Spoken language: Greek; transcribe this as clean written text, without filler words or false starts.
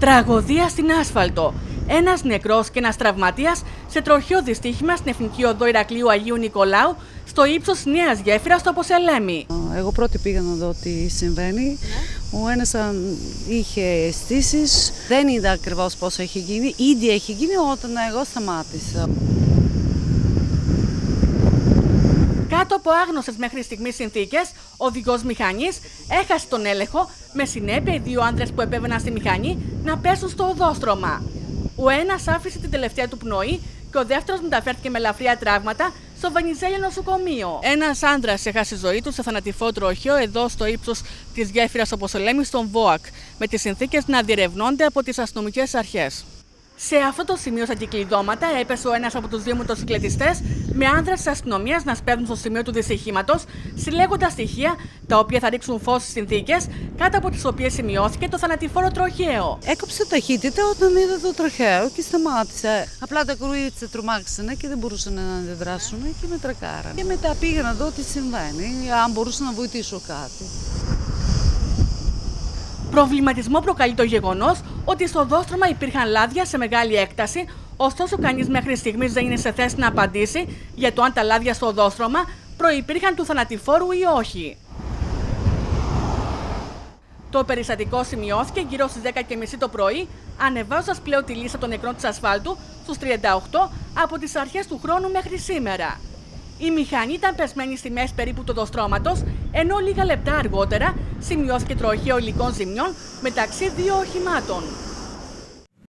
Τραγωδία στην άσφαλτο. Ένας νεκρός και ένας τραυματίας σε τροχαίο δυστύχημα στην Εθνική Οδό Ηρακλείου Αγίου Νικολάου, στο ύψος Νέας Γέφυρας στο Ποσελέμι. Εγώ πρώτη πήγα να δω τι συμβαίνει. Ο ένας είχε αισθήσεις, δεν είδα ακριβώς πόσο έχει γίνει. Ήδη έχει γίνει όταν εγώ σταμάτησα. Κάτω από άγνωστες μέχρι στιγμής συνθήκες, ο οδηγός μηχανής έχασε τον έλεγχο, με συνέπεια οι δύο άντρες που επέβαιναν στη μηχανή να πέσουν στο οδόστρωμα. Ο ένας άφησε την τελευταία του πνοή και ο δεύτερος μεταφέρθηκε με ελαφριά τραύματα στο Βενιζέλιο νοσοκομείο. Ένας άντρας έχασε ζωή του σε θανατηφό τροχαίο εδώ στο ύψος της γέφυρας στο Ποσολέμι, στον ΒΟΑΚ, με τις συνθήκες να διερευνώνται από τις αστυνομικές αρχές. Σε αυτό το σημείο, στα κυκλειδώματα, έπεσε ο ένας από τους δύο μοτοσυκλετιστές με άνδρες της αστυνομίας να σπέβδουν στο σημείο του δυστυχήματος, συλλέγοντας στοιχεία τα οποία θα ρίξουν φως στις συνθήκες κάτω από τις οποίες σημειώθηκε το θανατηφόρο τροχαίο. Έκοψε ταχύτητα όταν είδα το τροχαίο και σταμάτησε. Απλά τα κορίτσια τρομάξανε και δεν μπορούσαν να αντιδράσουν και με τρακάραν. Και μετά πήγα να δω τι συμβαίνει, αν μπορούσα να βοηθήσω κάτι. Προβληματισμό προκαλεί το γεγονός ότι στο οδόστρωμα υπήρχαν λάδια σε μεγάλη έκταση, ωστόσο κανείς μέχρι στιγμής δεν είναι σε θέση να απαντήσει για το αν τα λάδια στο οδόστρωμα προϋπήρχαν του θανατηφόρου ή όχι. Το περιστατικό σημειώθηκε γύρω στις 10:30 το πρωί, ανεβάζοντας πλέον τη λίστα των νεκρών της ασφάλτου στους 38 από τις αρχές του χρόνου μέχρι σήμερα. Η μηχανή ήταν πεσμένη στη μέση περίπου του οδοστρώματος, ενώ λίγα λεπτά αργότερα σημειώθηκε τροχαίο υλικών ζημιών μεταξύ δύο οχημάτων.